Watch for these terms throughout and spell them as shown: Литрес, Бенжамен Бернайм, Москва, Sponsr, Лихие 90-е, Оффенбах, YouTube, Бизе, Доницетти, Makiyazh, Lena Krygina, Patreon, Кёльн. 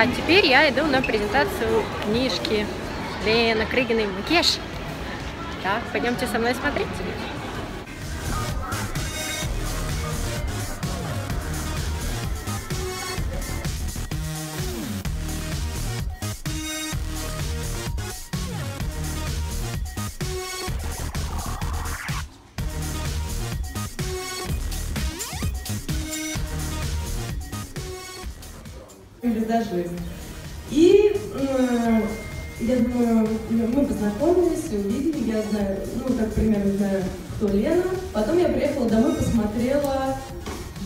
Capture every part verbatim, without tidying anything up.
А теперь я иду на презентацию книжки Лены Крыгиной «Макияж». Да, пойдемте со мной смотреть. Визажист. И э, я думаю, мы познакомились, увидели, я знаю, ну, как примерно знаю, кто Лена. Потом я приехала домой, посмотрела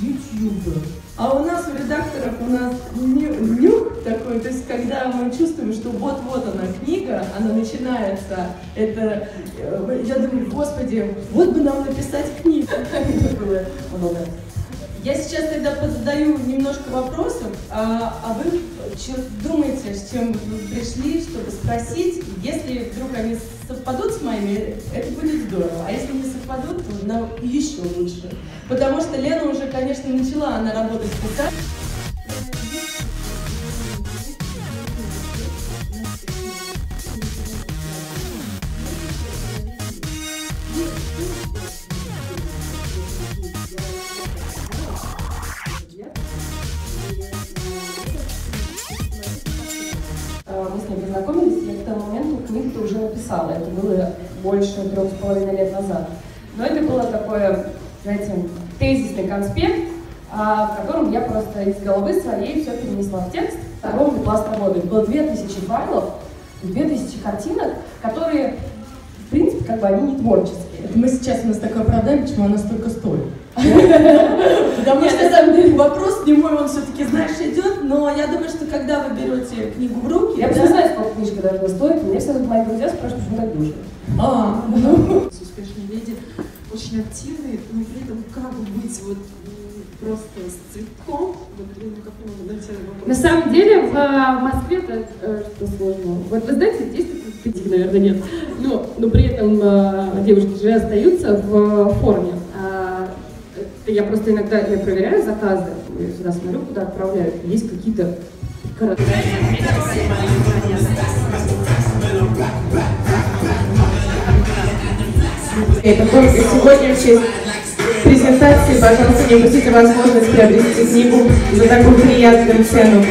YouTube. А у нас, у редакторов, у нас нюх такой, то есть когда мы чувствуем, что вот-вот она книга, она начинается, это, я думаю, господи, вот бы нам написать книгу. Я сейчас тогда задаю немножко вопросов, а, а вы думаете, с чем вы пришли, чтобы спросить. Если вдруг они совпадут с моими, это будет здорово. А если не совпадут, то нам еще лучше. Потому что Лена уже, конечно, начала она работать с руками. Мы с ней познакомились, я к тому моменту книгу уже написала. Это было больше трех с половиной лет назад. Но это было такое, знаете, тезисный конспект, в котором я просто из головы своей все перенесла в текст. Огромный пласт работы. Было две тысячи файлов, две тысячи картинок, которые, в принципе, как бы они не творческие. Это мы сейчас, у нас такое продали, почему она столько стоит. Потому что, на самом деле, вопрос не мой, он все-таки, знаешь, идет, но я думаю, что когда вы берете книгу в руки... Я не знаю, сколько книжка должна стоить, мне всегда мои друзья спрашивают, почему так дешево. А, ну... Успешные люди очень активные, но при этом как быть вот просто с цветком? На самом деле, в Москве это что сложно. Вот вы знаете, здесь критики, наверное, нет. Но при этом девушки же остаются в форме. Я просто иногда я проверяю заказы, я всегда смотрю, куда отправляют. Есть какие-то коротки. Это только сегодня в честь презентации, пожалуйста, не упустите возможность приобрести книгу за такую приятную цену.